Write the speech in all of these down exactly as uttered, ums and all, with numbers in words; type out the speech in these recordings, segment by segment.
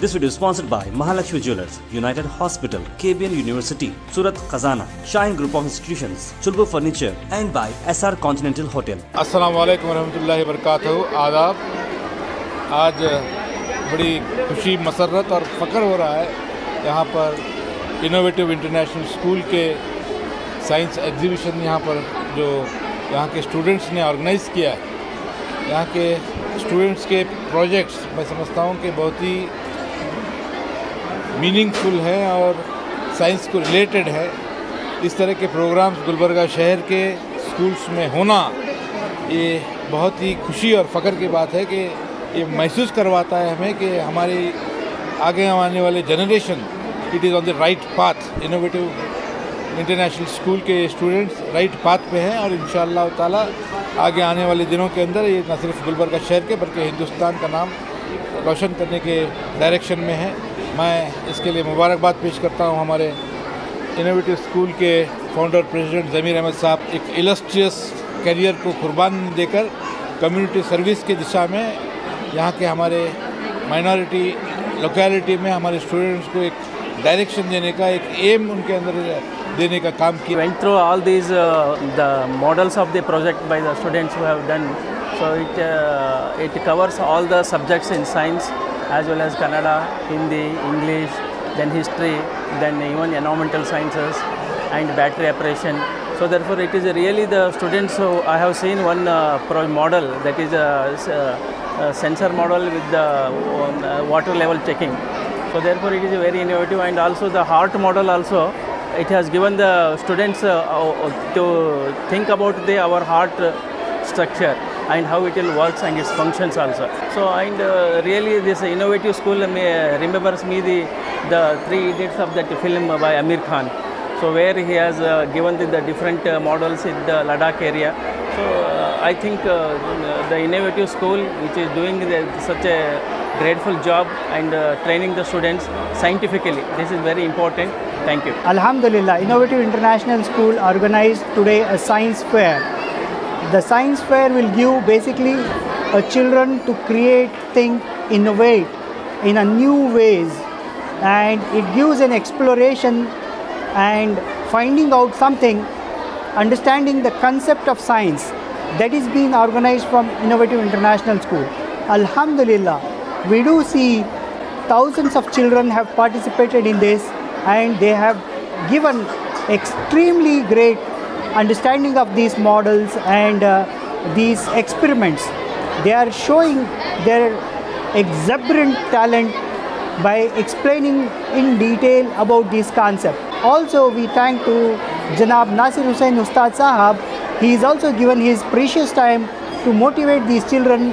This video is sponsored by Mahalakshmi Jewellers, United Hospital, K B N University, Surat Khazana, Shine Group of Institutions, Chulbul Furniture and by S R Continental Hotel. Assalamu alaikum warahmatullahi wabarakatuh. आदाब। आज बड़ी खुशी, मसरत और फ़ख्र हो रहा है यहाँ पर इनोवेटिव इंटरनेशनल स्कूल के साइंस एग्जीबिशन यहाँ पर जो यहाँ के स्टूडेंट्स ने ऑर्गेनाइज़ किया है। यहाँ के स्टूडेंट्स के प्रोजेक्ट्स मैं समझता हूँ कि बहुत ही मीनिंगफुल हैं और साइंस को रिलेटेड है। इस तरह के प्रोग्राम्स गुलबर्गा शहर के स्कूल्स में होना ये बहुत ही खुशी और फ़ख्र की बात है कि ये महसूस करवाता है हमें कि हमारी आगे आने वाले generation it is on the right path. Innovative international school के स्टूडेंट्स राइट पाथ पे हैं और इंशाअल्लाह ताला आगे आने वाले दिनों के अंदर ये न सिर्फ गुलबर्गा शहर के बल्कि हिंदुस्तान का नाम रोशन करने के डायरेक्शन में है। मैं इसके लिए मुबारकबाद पेश करता हूँ हमारे इनोवेटिव स्कूल के फाउंडर प्रेसिडेंट ज़मीर अहमद साहब, एक इलस्ट्रियस करियर को कुर्बान देकर कम्युनिटी सर्विस की दिशा में यहाँ के हमारे माइनॉरिटी लोकेलिटी में हमारे स्टूडेंट्स को एक डायरेक्शन देने का, एक एम उनके अंदर देने का काम किया। Went through all these uh, the models of the project by the students who have done, so it uh, it covers all the subjects in science as well as Kannada, Hindi, English, then history, then even environmental sciences and battery operation. So therefore, it is really the students. So I have seen one uh, pro model that is a, a, a sensor model with the uh, water level checking. So therefore, it is very innovative, and also the heart model also it has given the students uh, uh, to think about the our heart structure and how it works and its functions also. So and uh, really this innovative school may, remembers me the the three idiots of that film by Amir Khan. So where he has uh, given the, the different uh, models in the Ladakh area. So uh, I think uh, the innovative school, which is doing the, such a grateful job and uh, training the students scientifically, this is very important. Thank you. Alhamdulillah, Innovative International School organized today a science fair. The science fair will give basically uh, children to create, think, innovate in a new ways, and it gives an exploration and finding out something, understanding the concept of science that is being organized from Innovative International School. Alhamdulillah, we do see thousands of children have participated in this, and they have given extremely great understanding of these models and uh, these experiments. They are showing their exuberant talent by explaining in detail about these concepts. Also, we thank to Janab Nasir Hussain Ustad Sahab. He is also given his precious time to motivate these children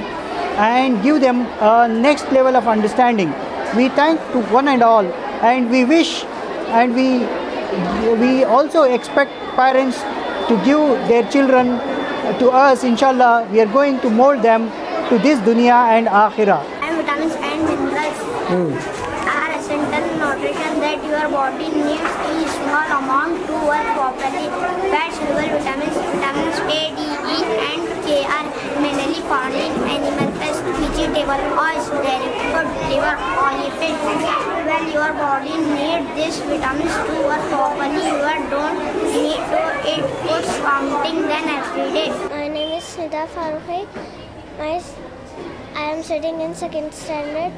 and give them a next level of understanding. We thank to one and all, and we wish and we we also expect parents to give their children to us. Inshallah, we are going to mold them to this dunya and akhirah. I am vitamins and minerals. Mm. Essential nutrition that your body needs is small amount to work properly. Fat, silver, vitamins, vitamins A, D, E, and K are mainly found in animal flesh, vegetable oils, dairy food, liver, olive oil. Well, your body needs these vitamins to work properly. You don't need to eat foods counting them every day. My name is Nita Faruqi. My I am studying in second standard.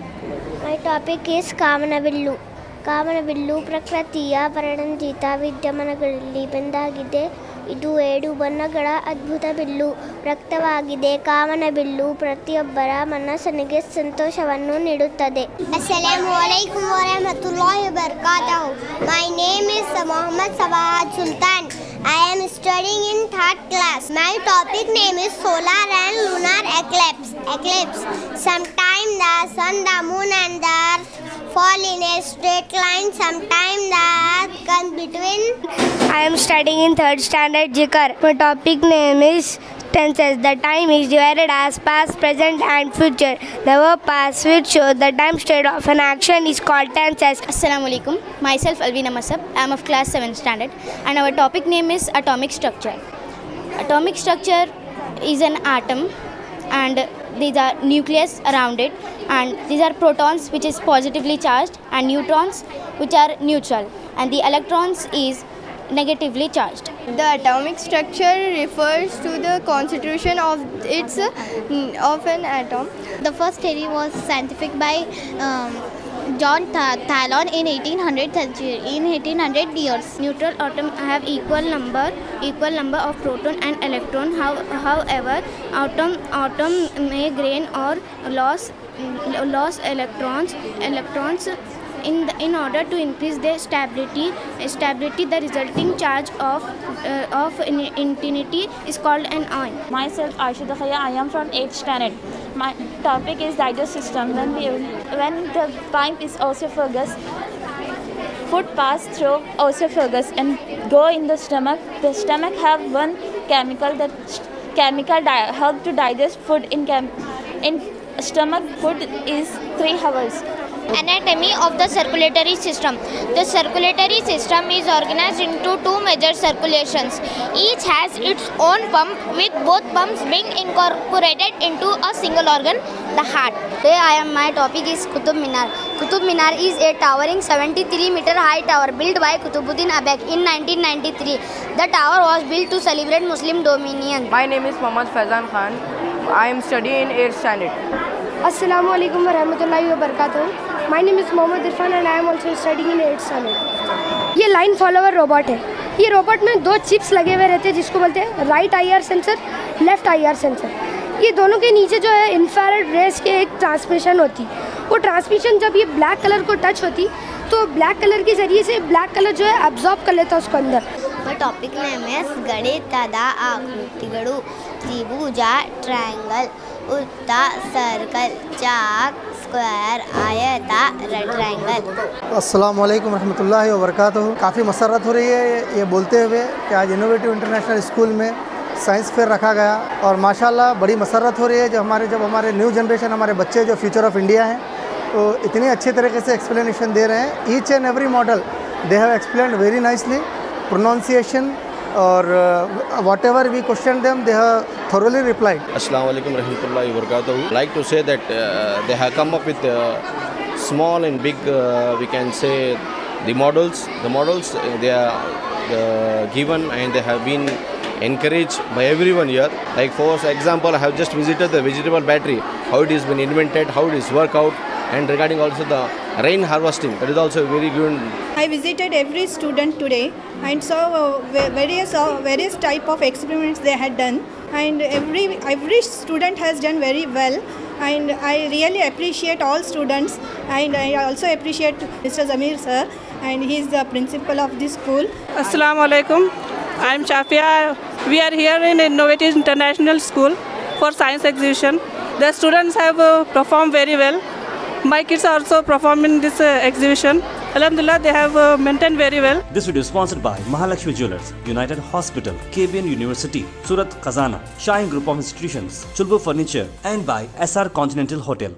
My topic is Kamanavillu. Kamanavillu prakritiya varanjita vidyamanagalli bendagide. Idu edu bannagala adbhuta billu raktavagide. Kamanavillu pratiobbara manasanige santoshavaanu needuttade. Assalamu alaikum warahmatullahi wabarakatuh. My name is Muhammad Sabah Sultan. I am studying in third class. My topic name is solar and lunar eclipse. Eclipse. Sometimes the sun, the moon and the earth fall in a straight line. Sometimes the earth comes between. I am studying in third standard Jikar. My topic name is tenses. The time is divided as past, present and future. The verb past which shows the time state of an action is called tenses. Assalamu alaikum. Myself Alvina Masab. I am of class seventh standard, and our topic name is atomic structure. Atomic structure is an atom and these are nucleus around it, and these are protons, which is positively charged, and neutrons, which are neutral, and the electrons is negatively charged. The atomic structure refers to the constitution of its of an atom. The first theory was scientific by um, John Thalon in eighteen hundred century. In eighteen hundred years, neutral atom have equal number equal number of proton and electron. How, however, atom atom may gain or lose lose electrons electrons. In, the, in order to increase their stability, stability, the resulting charge of uh, of infinity is called an ion. Myself, Arshad, I am from eighth standard. My topic is digest system. When, we, when the pipe is esophagus, food pass through esophagus and go in the stomach. The stomach have one chemical that chemical di help to digest food in chem in stomach. Food is three hours. Anatomy of the circulatory system. The circulatory system is organized into two major circulations. Each has its own pump, with both pumps being incorporated into a single organ, the heart. Today I am, my topic is Qutub Minar. Qutub Minar is a towering seventy-three meter high tower built by Qutubuddin Aibak in nineteen ninety-three. The tower was built to celebrate Muslim dominion. My name is Muhammad Faizan Khan. I am studying in eighth standard. Assalamu alaikum wa rahmatullahi wa barakatuh. My name is Mamadirfan and I am also studying in eighth standard. ये line follower robot है. ये robot में दो chips लगे हुए रहते हैं जिसको बोलते हैं right IR sensor, left IR sensor. ये दोनों के नीचे जो है इंफ्रारेड रेस के एक ट्रांसमिशन होती है. वो ट्रांसमिशन जब ये ब्लैक कलर को टच होती तो ब्लैक कलर के जरिए से ब्लैक कलर जो है एब्जॉर्ब कर लेता उसको अंदर. टॉपिक नेम है गणितदा आकृतिगणु त्रिभुज ट्रायंगल उत्ता सर्कल चाक स्क्वायर आयता रेड ट्रायंगल. अस्सलाम वालेकुम रहमतुल्लाहि व बरकातहू. काफ़ी मसरत हो रही है ये बोलते हुए कि आज इनोवेटिव इंटरनेशनल स्कूल में साइंस फेयर रखा गया और माशाल्लाह बड़ी मसरत हो रही है. जो हमारे जब हमारे न्यू जनरेशन, हमारे बच्चे जो फ्यूचर ऑफ इंडिया हैं, तो इतने अच्छे तरीके से एक्सप्लेनेशन दे रहे हैं. Each and every model they have explain very nicely. Pronunciation और whatever we question them, they have thoroughly replied. Assalamu alaikum warahmatullahi wabarakatuh. Like to say that uh, they have come up with uh, small and big, uh, we can say, the models. The models uh, they are uh, given and they have been encouraged by everyone here. Like for example, I have just visited the vegetable battery, how it has been invented, how it is worked out, and regarding also the rain harvesting, that is also very good. I visited every student today and saw uh, various uh, various type of experiments they had done. And every every student has done very well, and I really appreciate all students, and I also appreciate Mister Zameer sir, and he is the principal of this school. Assalamu alaikum. I am Chafia. We are here in Innovative International School for science exhibition. The students have uh, performed very well. My kids are also performed in this uh, exhibition. Alhamdulillah, they have uh, maintained very well. This video is sponsored by Mahalakshmi Jewellers, United Hospital, K B N University, Surat Khazana, Shine Group of Institutions, Chulbul Furniture, and by S R Continental Hotel.